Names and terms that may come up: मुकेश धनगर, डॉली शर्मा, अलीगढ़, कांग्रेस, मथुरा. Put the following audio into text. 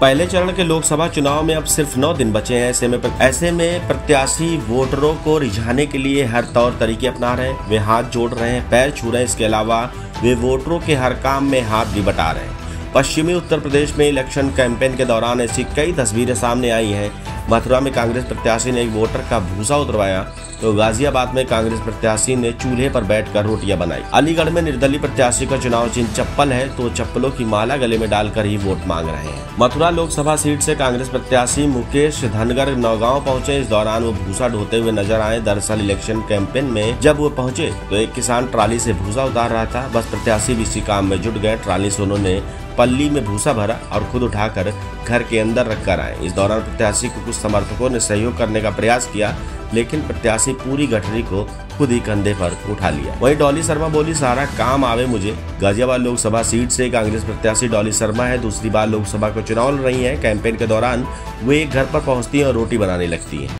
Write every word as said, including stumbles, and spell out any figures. पहले चरण के लोकसभा चुनाव में अब सिर्फ नौ दिन बचे हैं। ऐसे में ऐसे में प्रत्याशी वोटरों को रिझाने के लिए हर तौर तरीके अपना रहे हैं। वे हाथ जोड़ रहे हैं, पैर छू रहे हैं। इसके अलावा वे वोटरों के हर काम में हाथ भी बटा रहे हैं। पश्चिमी उत्तर प्रदेश में इलेक्शन कैंपेन के दौरान ऐसी कई तस्वीरें सामने आई हैं। मथुरा में कांग्रेस प्रत्याशी ने एक वोटर का भूसा उतरवाया तो गाजियाबाद में कांग्रेस प्रत्याशी ने चूल्हे पर बैठकर रोटियां बनाई। अलीगढ़ में निर्दलीय प्रत्याशी का चुनाव चिन्ह चप्पल है तो चप्पलों की माला गले में डालकर ही वोट मांग रहे हैं। मथुरा लोकसभा सीट से कांग्रेस प्रत्याशी मुकेश धनगर नौगांव पहुंचे। इस दौरान वो भूसा ढोते हुए नजर आए। दरअसल इलेक्शन कैंपेन में जब वो पहुंचे तो एक किसान ट्राली से भूसा उतार रहा था। बस प्रत्याशी भी इसी काम में जुट गए। ट्राली से उन्होंने पल्ली में भूसा भरा और खुद उठाकर घर के अंदर रखकर आए। इस दौरान प्रत्याशी को कुछ समर्थकों ने सहयोग करने का प्रयास किया, लेकिन प्रत्याशी पूरी गठरी को खुद ही कंधे पर उठा लिया। वहीं डॉली शर्मा बोली, सारा काम आवे मुझे। गाजियाबाद लोकसभा सीट से कांग्रेस प्रत्याशी डॉली शर्मा है, दूसरी बार लोकसभा का चुनाव लड़ रही है। कैंपेन के दौरान वे एक घर पर पहुंचती हैं और रोटी बनाने लगती हैं।